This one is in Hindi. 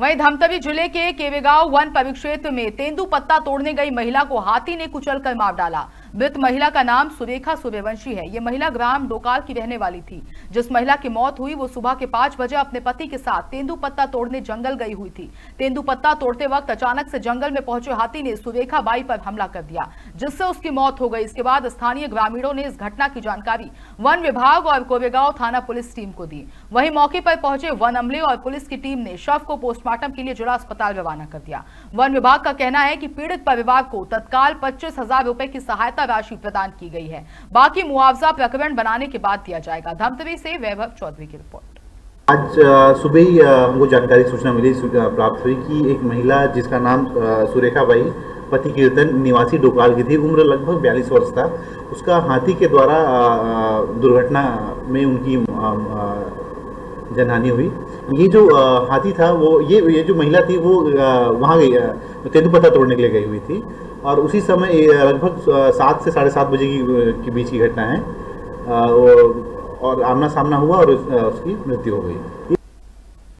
वहीं धमतरी जिले के केवेगांव वन परिक्षेत्र में तेंदू पत्ता तोड़ने गई महिला को हाथी ने कुचलकर मार डाला। मृत महिला का नाम सुरेखा सूर्यवंशी है। ये महिला ग्राम डोकाल की रहने वाली थी। जिस महिला की मौत हुई वो सुबह के 5 बजे अपने पति के साथ तेंदू पत्ता तोड़ने जंगल गई हुई थी। तेंदू पत्ता तोड़ते वक्त अचानक से जंगल में पहुंचे हाथी ने सुरेखा बाई पर हमला कर दिया, जिससे उसकी मौत हो गई। इसके बाद स्थानीय ग्रामीणों ने इस घटना की जानकारी वन विभाग और केवेगांव थाना पुलिस टीम को दी। वहीं मौके पर पहुंचे वन अमले और पुलिस की टीम ने शव को पोस्टमार्टम के लिए जिला अस्पताल रवाना कर दिया। वन विभाग का कहना है कि पीड़ित परिवार को तत्काल 25,000 रुपए की सहायता राशि प्रदान की गई है। बाकी मुआवजा प्रकरण बनाने के बाद दिया जाएगा। धमतरी से वैभव चौधरी की रिपोर्ट। आज सुबह ही हमको जानकारी सूचना मिली, प्राप्त हुई कि एक महिला जिसका नाम सुरेखा बाई पति कीर्तन निवासी डोकाल की थी, उम्र लगभग 42 वर्ष था, उसका हाथी के द्वारा दुर्घटना में उनकी जनहानि हुई। ये जो हाथी था वो ये जो महिला थी वो वहाँ गई, तेंदूपत्ता तोड़ने के लिए गई हुई थी और उसी समय लगभग 7 से 7:30 बजे की बीच की घटना है और आमना सामना हुआ और उसकी मृत्यु हो गई।